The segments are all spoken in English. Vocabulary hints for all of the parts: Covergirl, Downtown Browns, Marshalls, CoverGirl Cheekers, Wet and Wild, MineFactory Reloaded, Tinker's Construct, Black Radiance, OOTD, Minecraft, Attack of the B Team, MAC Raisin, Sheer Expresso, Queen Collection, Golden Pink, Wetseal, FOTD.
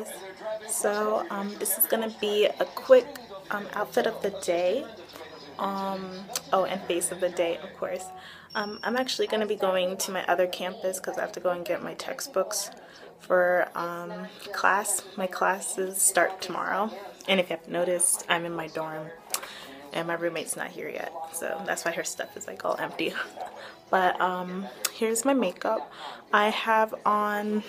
guys. So this is gonna be a quick outfit of the day, oh, and face of the day, of course. I'm actually gonna be going to my other campus because I have to go and get my textbooks for class. My classes start tomorrow, and if you haven't noticed, I'm in my dorm and my roommate's not here yet, so that's why her stuff is like all empty. But here's my makeup. I have on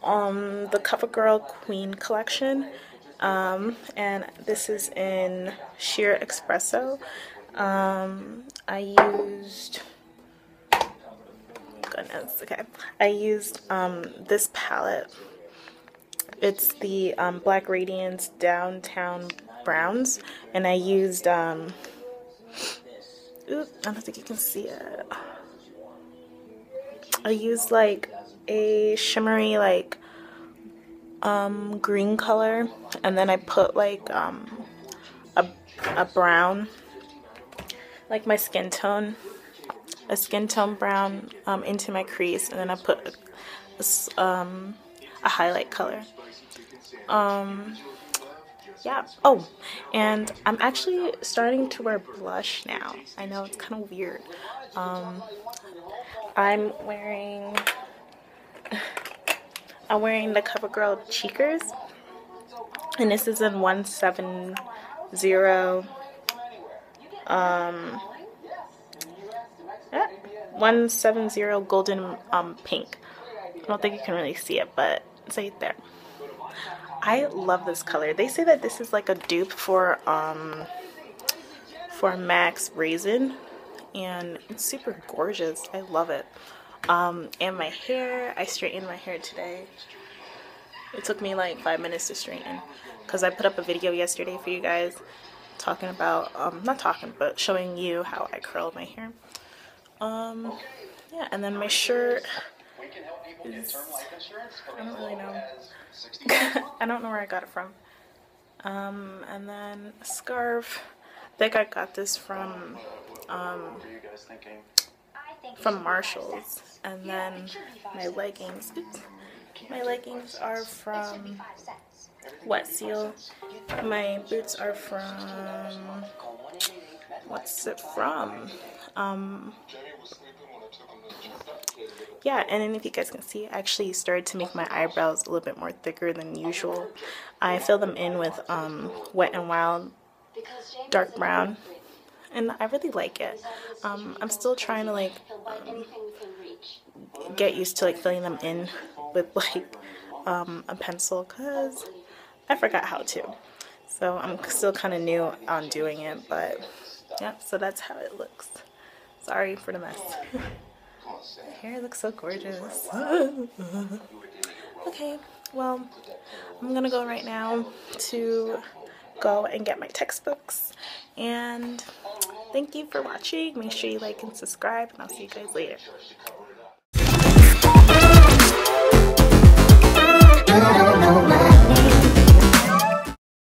the CoverGirl Queen Collection, and this is in Sheer Expresso. I used, goodness, okay, I used this palette. It's the Black Radiance Downtown Browns, and I used oops, I don't think you can see it. I used like a shimmery like green color, and then I put like a brown, like my skin tone, a skin tone brown into my crease, and then I put a highlight color. Yeah. Oh, and I'm actually starting to wear blush now. I know it's kind of weird. I'm wearing the CoverGirl Cheekers, and this is in 170. Yeah, 170 golden pink. I don't think you can really see it, but it's right there. I love this color. They say that this is like a dupe for MAC Raisin, and it's super gorgeous. I love it. And my hair, I straightened my hair today. It took me like 5 minutes to straighten because I put up a video yesterday for you guys talking about, not talking, but showing you how I curl my hair. Yeah, and then my shirt. I don't really know. I don't know where I got it from. And then a scarf. I think I got this from Marshalls. And then my leggings. Oops. My leggings are from Wet Seal. My boots are from, what's it from? Yeah, and then if you guys can see, I actually started to make my eyebrows a little bit more thicker than usual. I fill them in with Wet and Wild dark brown, and I really like it. I'm still trying to like get used to like filling them in with like a pencil because I forgot how to. So I'm still kind of new on doing it, but yeah, so that's how it looks. Sorry for the mess. My hair looks so gorgeous. Okay, well, I'm gonna go right now to go and get my textbooks. And thank you for watching. Make sure you like and subscribe, and I'll see you guys later.